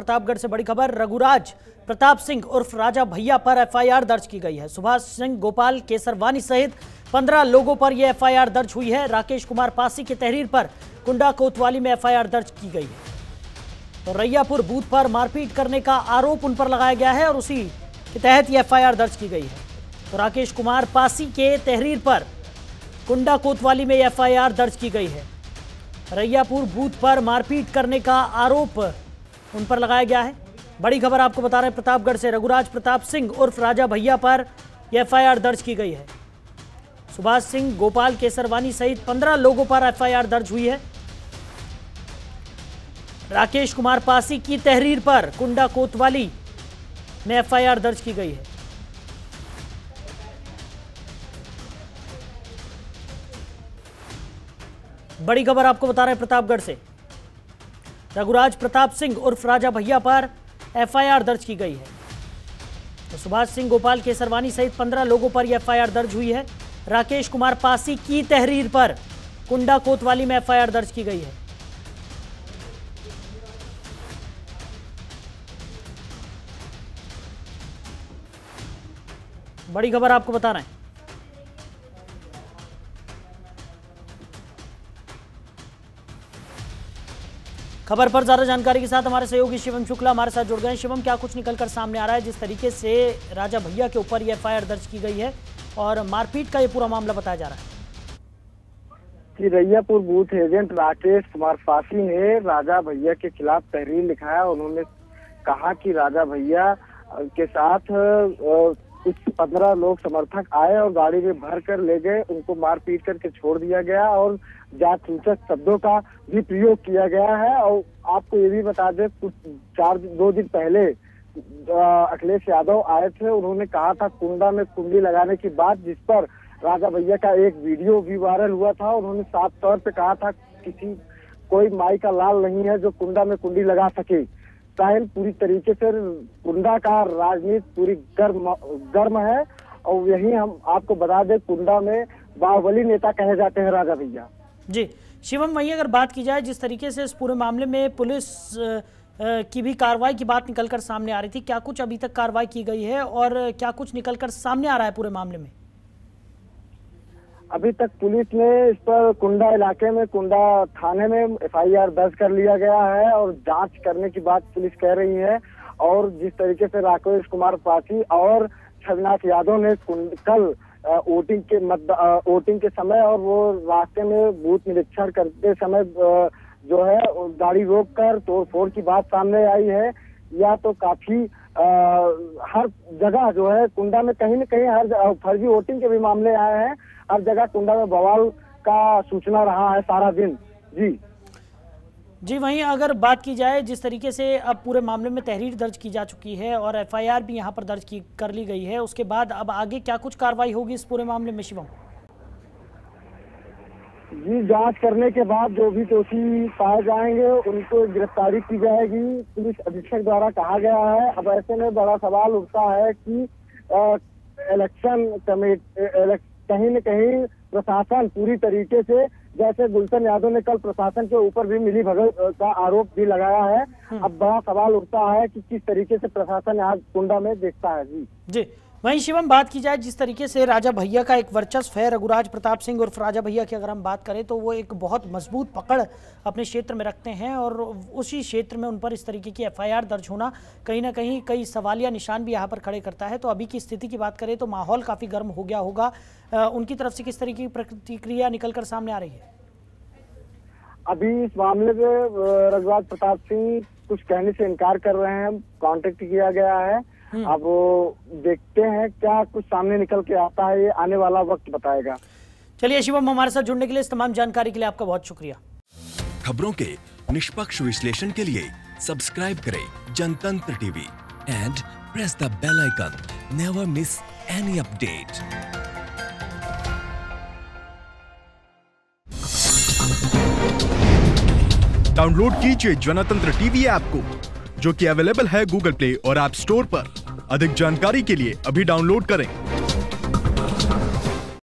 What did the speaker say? प्रतापगढ़ से बड़ी खबर, रघुराज प्रताप सिंह उर्फ राजा भैया पर एफआईआर दर्ज की गई है। सुभाष सिंह गोपाल केसरवानी सहित 15 लोगों पर यह एफआईआर दर्ज हुई है। राकेश कुमार पासी की तहरीर पर कुंडा कोतवाली में एफआईआर दर्ज की गई है। तो रैयापुर बूथ पर मारपीट करने का आरोप उन पर लगाया गया है और उसी के तहत यह एफआईआर दर्ज की गई है। तो राकेश कुमार पासी के तहरीर पर कुंडा कोतवाली में एफआईआर दर्ज की गई है। रैयापुर बूथ पर मारपीट करने का आरोप उन पर लगाया गया है। बड़ी खबर आपको बता रहे हैं प्रतापगढ़ से, रघुराज प्रताप सिंह उर्फ राजा भैया पर एफआईआर दर्ज की गई है। सुभाष सिंह गोपाल केसरवानी सहित 15 लोगों पर एफआईआर दर्ज हुई है। राकेश कुमार पासी की तहरीर पर कुंडा कोतवाली में एफआईआर दर्ज की गई है। बड़ी खबर आपको बता रहे हैं प्रतापगढ़ से, रघुराज प्रताप सिंह उर्फ राजा भैया पर एफआईआर दर्ज की गई है। तो सुभाष सिंह गोपाल केसरवानी सहित 15 लोगों पर यह एफआईआर दर्ज हुई है। राकेश कुमार पासी की तहरीर पर कुंडा कोतवाली में एफआईआर दर्ज की गई है। बड़ी खबर आपको बता रहे हैं। खबर पर ज्यादा जानकारी के साथ हमारे सहयोगी शिवम शुक्ला हमारे साथ जुड़ गए हैं। शिवम, क्या कुछ निकल कर सामने आ रहा है जिस तरीके से राजा भैया के ऊपर ये एफआईआर दर्ज की गई है और मारपीट का ये पूरा मामला बताया जा रहा है कि रैयापुर बूथ एजेंट राकेश कुमार पासी ने राजा भैया के खिलाफ तहरीर लिखाया। उन्होंने कहा कि राजा भैया के साथ कुछ 15 लोग समर्थक आए और गाड़ी में भर कर ले गए। उनको मारपीट करके छोड़ दिया गया और जात सूचक शब्दों का भी प्रयोग किया गया है। और आपको ये भी बता दें, कुछ 2 दिन पहले अखिलेश यादव आए थे। उन्होंने कहा था कुंडा में कुंडी लगाने की बात, जिस पर राजा भैया का एक वीडियो भी वायरल हुआ था। उन्होंने साफ तौर पे कहा था किसी कोई माई का लाल नहीं है जो कुंडा में कुंडी लगा सके। साहिल, पूरी तरीके से कुंडा का राजनीति पूरी गर्म है। और यही हम आपको बता दें, कुंडा में बाहुबली नेता कहे जाते हैं राजा भैया। जी शिवम, वही अगर बात की जाए जिस तरीके से इस पूरे मामले में पुलिस की भी कार्रवाई की बात निकलकर सामने आ रही थी, क्या कुछ अभी तक कार्रवाई की गई है और क्या कुछ निकलकर सामने आ रहा है पूरे मामले में? अभी तक पुलिस ने इस पर कुंडा इलाके में कुंडा थाने में एफआईआर दर्ज कर लिया गया है और जांच करने की बात पुलिस कह रही है। और जिस तरीके से राकेश कुमार पासी और छविनाथ यादव ने कल वोटिंग के समय और वो रास्ते में बूथ निरीक्षण करते समय जो है गाड़ी रोककर तोड़फोड़ की बात सामने आई है। या तो काफी हर जगह जो है कुंडा में कहीं न कहीं हर फर्जी वोटिंग के भी मामले आए हैं। हर जगह कुंडा में बवाल का सूचना रहा है सारा दिन। जी वहीं अगर बात की जाए जिस तरीके से अब पूरे मामले में तहरीर दर्ज की जा चुकी है और एफआईआर भी यहां पर दर्ज कर ली गई है, उसके बाद अब आगे क्या कुछ कार्रवाई होगी इस पूरे मामले में शिवम? जी, जांच करने के बाद जो भी दोषी पाए जाएंगे उनको गिरफ्तारी की जाएगी, पुलिस अधीक्षक द्वारा कहा गया है। अब ऐसे में बड़ा सवाल उठता है कि इलेक्शन कमेटी कहीं न कहीं प्रशासन पूरी तरीके से, जैसे गुलशन यादव ने कल प्रशासन के ऊपर भी मिलीभगत का आरोप भी लगाया है। अब बड़ा सवाल उठता है कि किस तरीके से प्रशासन आज कुंडा में देखता है। जी वहीं शिवम, बात की जाए जिस तरीके से राजा भैया का एक वर्चस्व है, रघुराज प्रताप सिंह उर्फ राजा भैया की अगर हम बात करें तो वो एक बहुत मजबूत पकड़ अपने क्षेत्र में रखते हैं और उसी क्षेत्र में उन पर इस तरीके की एफआईआर दर्ज होना कहीं ना कहीं कई सवालिया निशान भी यहाँ पर खड़े करता है। तो अभी की स्थिति की बात करें तो माहौल काफ़ी गर्म हो गया होगा। उनकी तरफ से किस तरीके की प्रतिक्रिया निकल कर सामने आ रही है? अभी इस मामले में रघुराज प्रताप सिंह कुछ कहने से इनकार कर रहे हैं। कॉन्टेक्ट किया गया है, अब देखते हैं क्या कुछ सामने निकल के आता है, ये आने वाला वक्त बताएगा। चलिए शिवम, हमारे साथ जुड़ने के लिए, इस तमाम जानकारी के लिए आपका बहुत शुक्रिया। खबरों के निष्पक्ष विश्लेषण के लिए सब्सक्राइब करें Jantantra TV and press the bell icon. Never miss any update. Download कीजिए जनतंत्र टीवी ऐप को, जो कि अवेलेबल है Google Play और App Store पर। अधिक जानकारी के लिए अभी डाउनलोड करें।